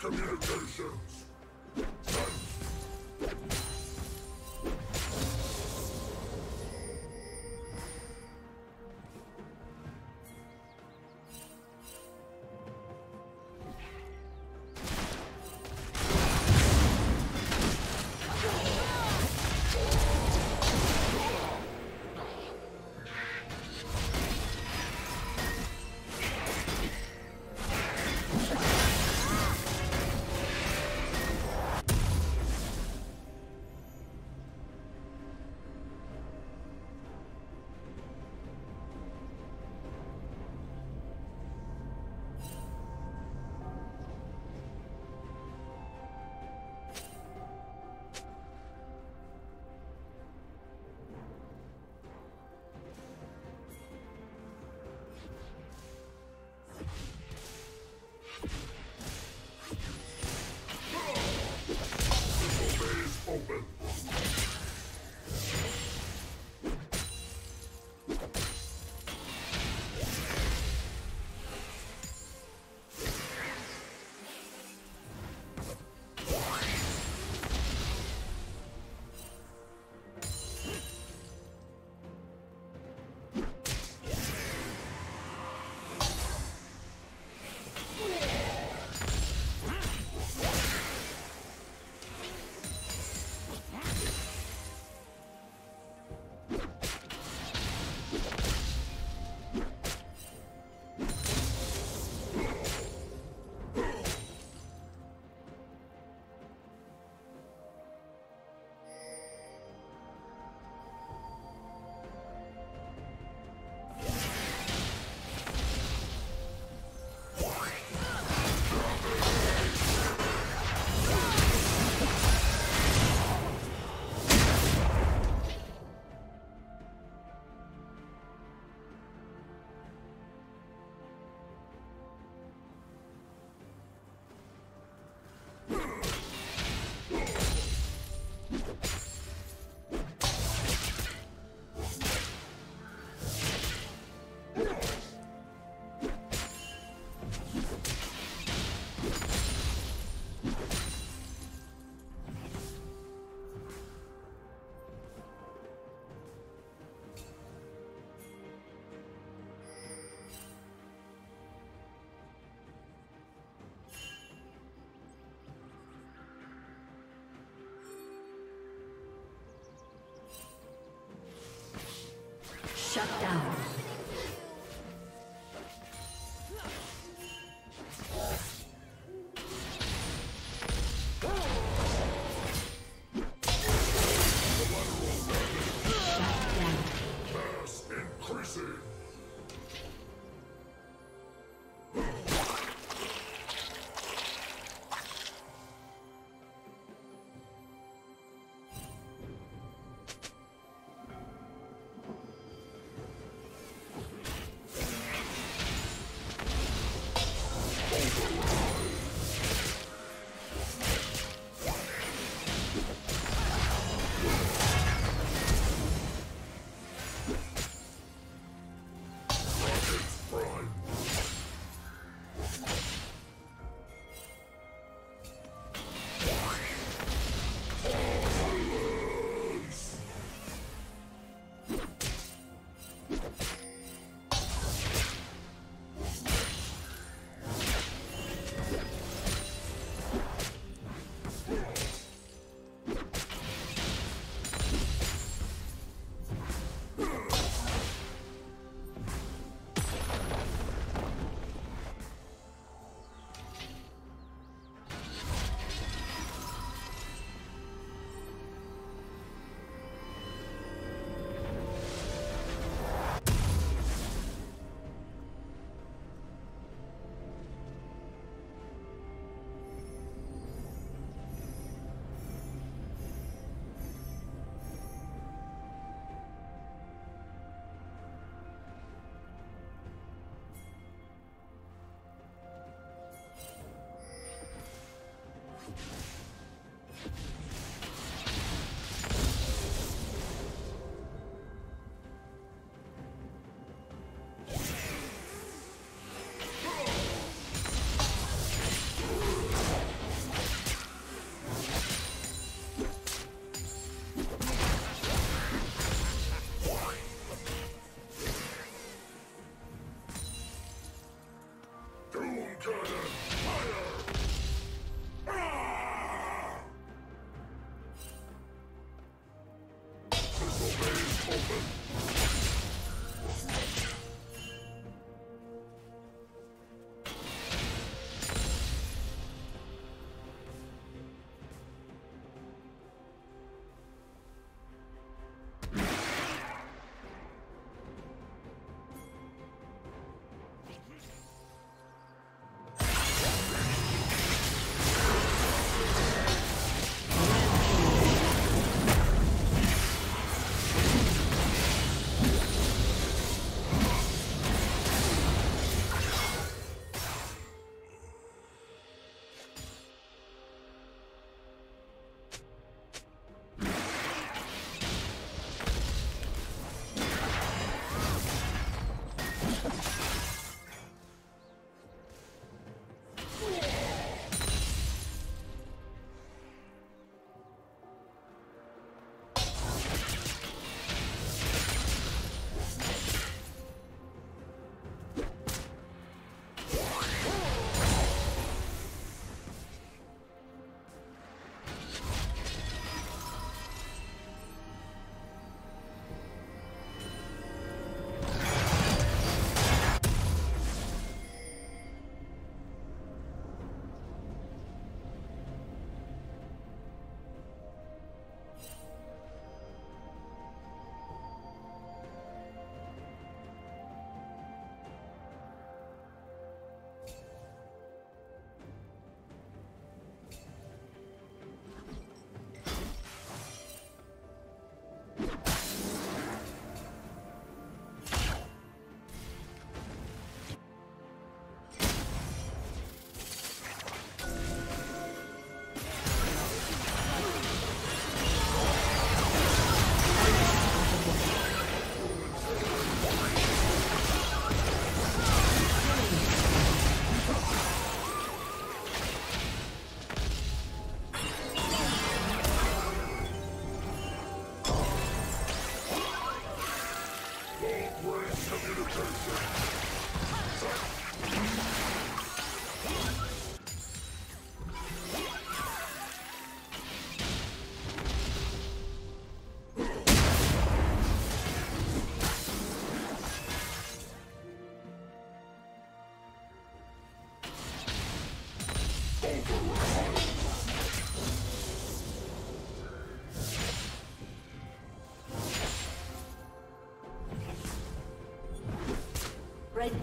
Communications. Shut down. Red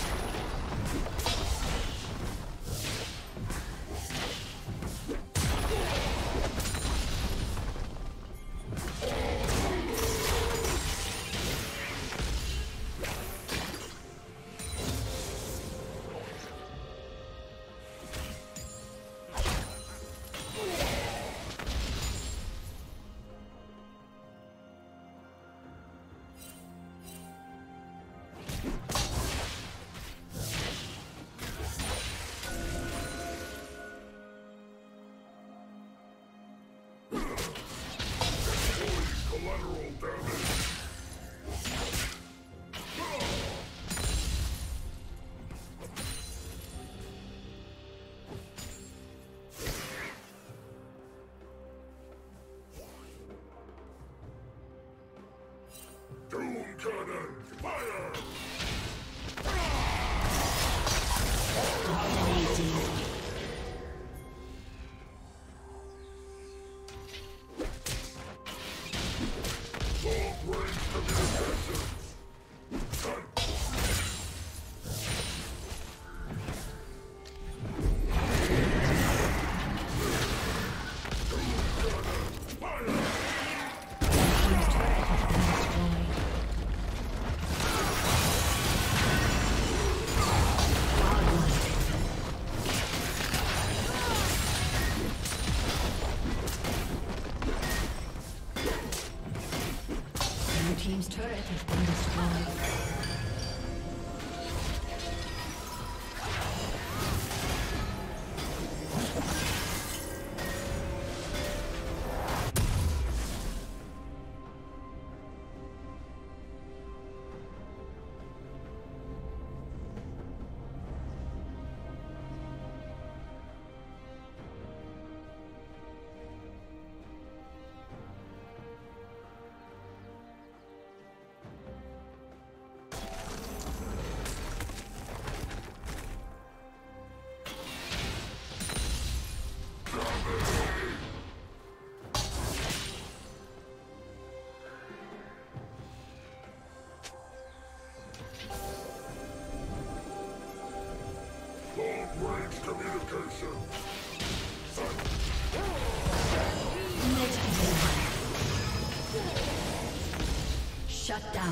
Shut down.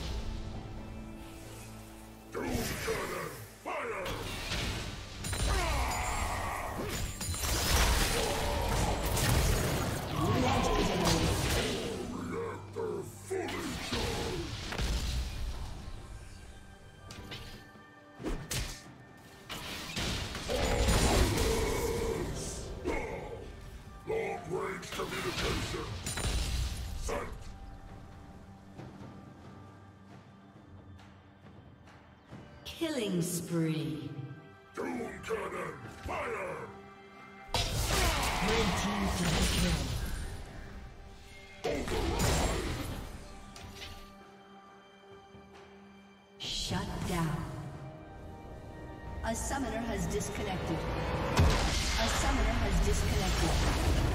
Killing spree. Doom cannon, fire! Red team double kill. Override! Shut down. A summoner has has disconnected. A summoner has disconnected.